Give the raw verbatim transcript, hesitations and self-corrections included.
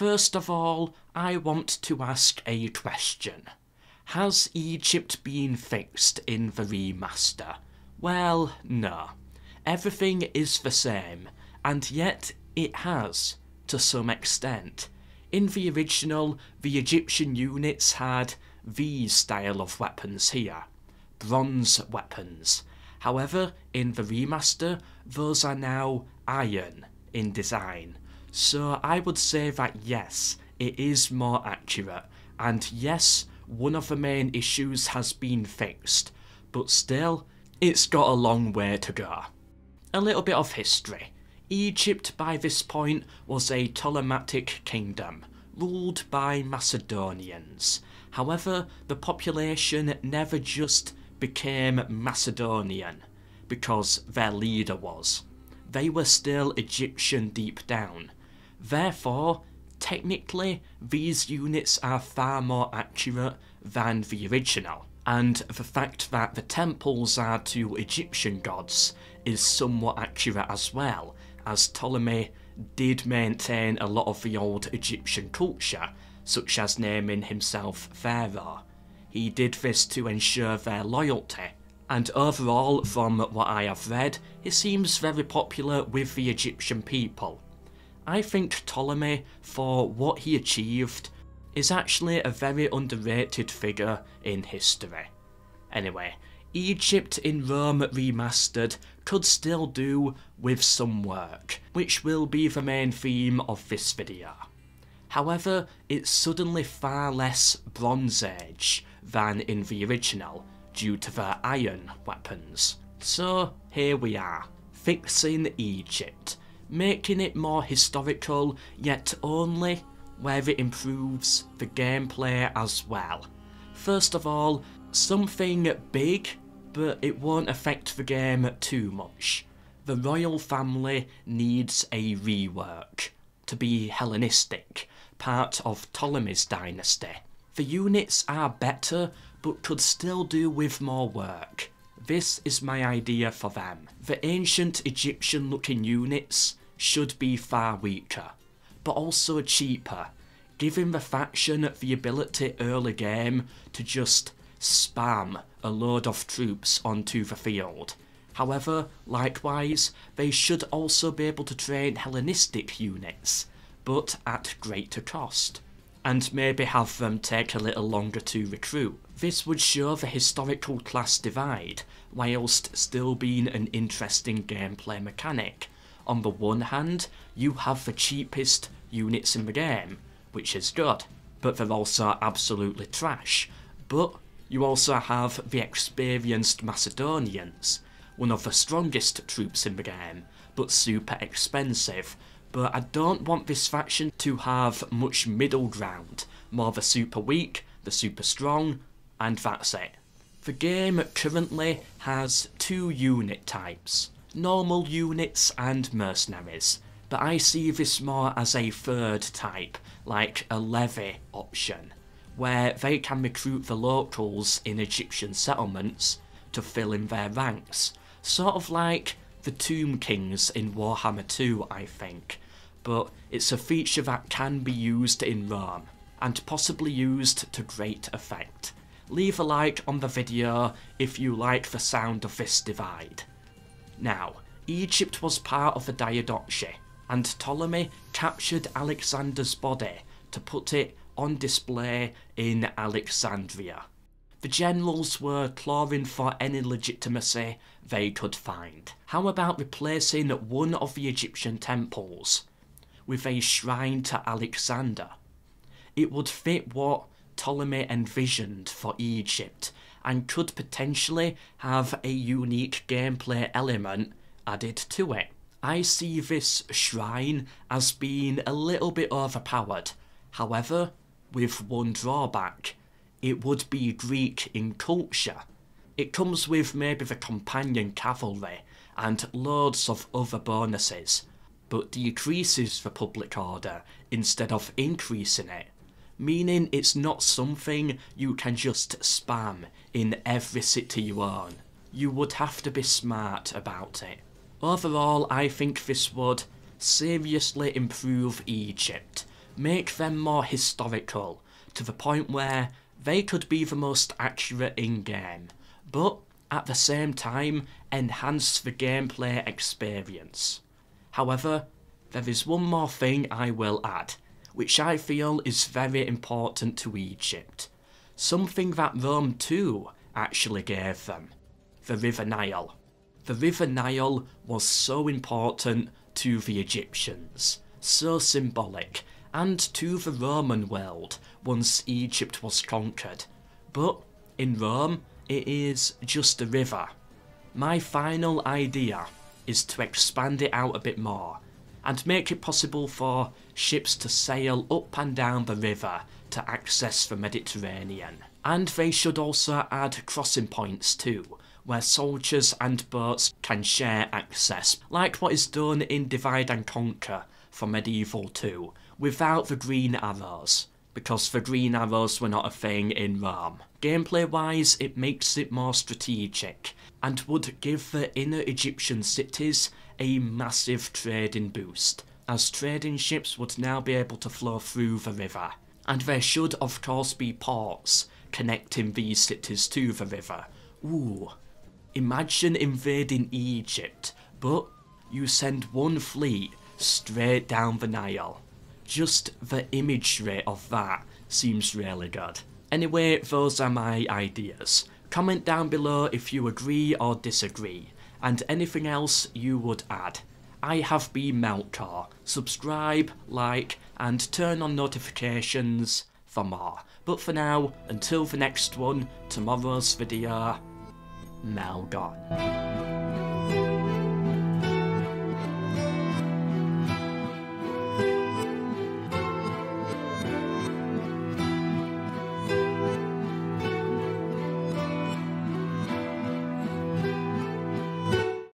First of all, I want to ask a question. Has Egypt been fixed in the remaster? Well, no. Everything is the same, and yet it has, to some extent. In the original, the Egyptian units had these style of weapons here, bronze weapons. However, in the remaster, those are now iron in design. So I would say that yes, it is more accurate, and yes, one of the main issues has been fixed, but still, it's got a long way to go. A little bit of history. Egypt by this point was a Ptolemaic kingdom, ruled by Macedonians. However, the population never just became Macedonian, because their leader was. They were still Egyptian deep down. Therefore, technically, these units are far more accurate than the original, and the fact that the temples are to Egyptian gods is somewhat accurate as well, as Ptolemy did maintain a lot of the old Egyptian culture, such as naming himself Pharaoh. He did this to ensure their loyalty, and overall, from what I have read, he seems very popular with the Egyptian people. I think Ptolemy, for what he achieved, is actually a very underrated figure in history. Anyway, Egypt in Rome Remastered could still do with some work, which will be the main theme of this video. However, it's suddenly far less Bronze Age than in the original, due to their iron weapons. So here we are, fixing Egypt, making it more historical, yet only where it improves the gameplay as well. First of all, something big, but it won't affect the game too much. The royal family needs a rework, to be Hellenistic, part of Ptolemy's dynasty. The units are better, but could still do with more work. This is my idea for them. The ancient Egyptian looking units should be far weaker, but also cheaper, giving the faction the ability early game to just spam a load of troops onto the field. However, likewise, they should also be able to train Hellenistic units, but at greater cost, and maybe have them take a little longer to recruit. This would show the historical class divide, whilst still being an interesting gameplay mechanic. On the one hand, you have the cheapest units in the game, which is good, but they're also absolutely trash. But you also have the experienced Macedonians, one of the strongest troops in the game, but super expensive. But I don't want this faction to have much middle ground, more the super weak, the super strong, and that's it. The game currently has two unit types, normal units and mercenaries, but I see this more as a third type, like a levy option, where they can recruit the locals in Egyptian settlements to fill in their ranks, sort of like the Tomb Kings in Warhammer two, I think, but it's a feature that can be used in Rome, and possibly used to great effect. Leave a like on the video if you like the sound of this divide. Now, Egypt was part of the Diadochi, and Ptolemy captured Alexander's body to put it on display in Alexandria. The generals were clawing for any legitimacy they could find. How about replacing one of the Egyptian temples with a shrine to Alexander? It would fit what Ptolemy envisioned for Egypt, and could potentially have a unique gameplay element added to it. I see this shrine as being a little bit overpowered, however, with one drawback. It would be Greek in culture. It comes with maybe the companion cavalry and loads of other bonuses, but decreases the public order instead of increasing it, meaning it's not something you can just spam in every city you own. You would have to be smart about it. Overall, I think this would seriously improve Egypt, make them more historical, to the point where they could be the most accurate in-game, but at the same time enhance the gameplay experience. However, there is one more thing I will add, which I feel is very important to Egypt. Something that Rome too actually gave them. The River Nile. The River Nile was so important to the Egyptians, so symbolic, and to the Roman world once Egypt was conquered. But in Rome, it is just a river. My final idea is to expand it out a bit more, and make it possible for ships to sail up and down the river to access the Mediterranean. And they should also add crossing points too, where soldiers and boats can share access, like what is done in Divide and Conquer for Medieval two, without the green arrows, because the green arrows were not a thing in Rome. Gameplay wise, it makes it more strategic, and would give the inner Egyptian cities a massive trading boost, as trading ships would now be able to flow through the river. And there should of course be ports connecting these cities to the river. Ooh, imagine invading Egypt, but you send one fleet straight down the Nile. Just the imagery of that seems really good. Anyway, those are my ideas. Comment down below if you agree or disagree, and anything else you would add. I have been MELKOR. Subscribe, like, and turn on notifications for more. But for now, until the next one, tomorrow's video, MELKOR.